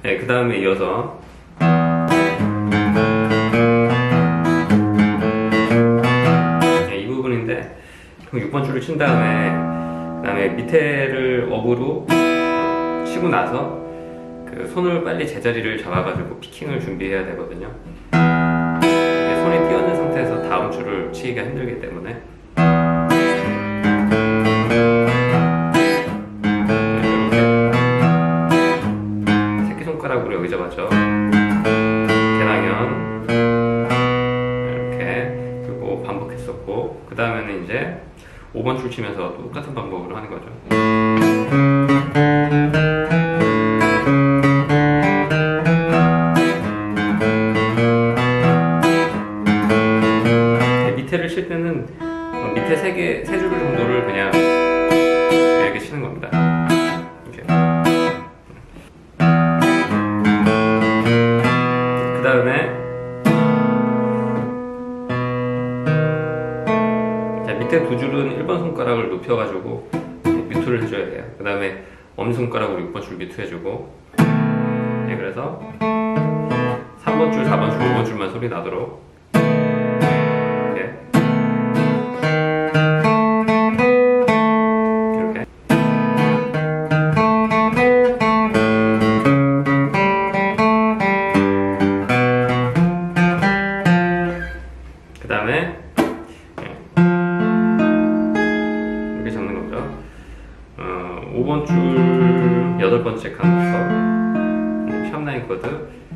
네, 그 다음에 이어서 네, 이 부분인데 그럼 6번 줄을 친 다음에 그다음에 밑에를 업으로 치고 나서 그 손을 빨리 제자리를 잡아가지고 피킹을 준비해야 되거든요. 네, 손이 띄어있는 상태에서 다음 줄을 치기가 힘들기 때문에 손가락으로 여기 잡았죠. 개랑연 이렇게 그리고 반복했었고 그 다음에는 이제 5번 줄 치면서 똑같은 방법으로 하는 거죠. 밑에를 칠 때는 밑에 세 줄 정도를 그냥 이렇게 치는 겁니다. 그 다음에 자, 밑에 두 줄은 1번 손가락을 높여가지고 미투를 해줘야 돼요. 그 다음에 엄지손가락으로 6번 줄 미투해주고 네, 그래서 3번 줄, 4번 줄, 5번 줄만 소리 나도록 이렇게 잡는 거죠. 5번 줄 8번째 칸부터 샵 라인 코드